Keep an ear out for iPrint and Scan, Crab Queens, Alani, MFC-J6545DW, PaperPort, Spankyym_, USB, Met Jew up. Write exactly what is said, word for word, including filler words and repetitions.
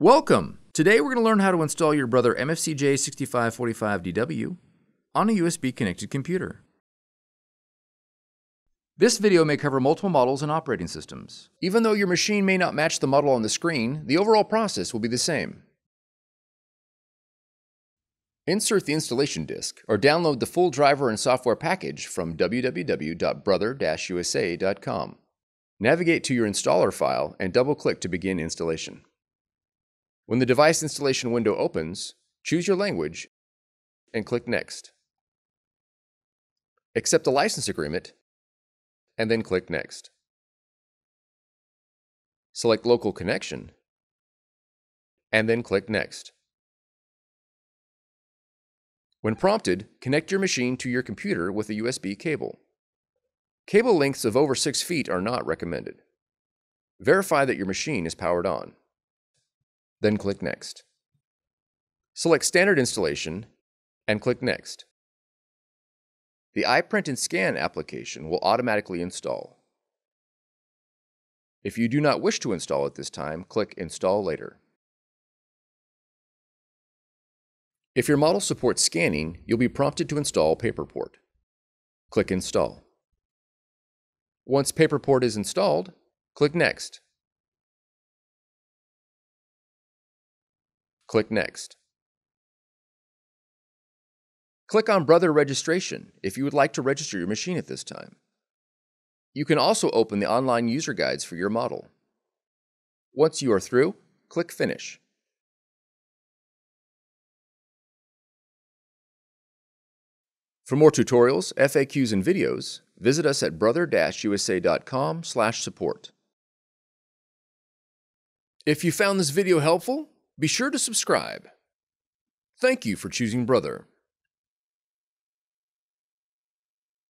Welcome! Today we're going to learn how to install your Brother M F C J six five four five D W on a U S B connected computer. This video may cover multiple models and operating systems. Even though your machine may not match the model on the screen, the overall process will be the same. Insert the installation disk or download the full driver and software package from w w w dot brother dash u s a dot com. Navigate to your installer file and double-click to begin installation. When the device installation window opens, choose your language and click Next. Accept the license agreement and then click Next. Select Local Connection and then click Next. When prompted, connect your machine to your computer with a U S B cable. Cable lengths of over six feet are not recommended. Verify that your machine is powered on. Then click Next. Select Standard Installation and click Next. The iPrint and Scan application will automatically install. If you do not wish to install at this time, click Install Later. If your model supports scanning, you'll be prompted to install PaperPort. Click Install. Once PaperPort is installed, click Next. Click Next. Click on Brother Registration if you would like to register your machine at this time. You can also open the online user guides for your model. Once you are through, click Finish. For more tutorials, F A Qs, and videos, visit us at brother dash u s a dot com slash support. If you found this video helpful, be sure to subscribe. Thank you for choosing Brother.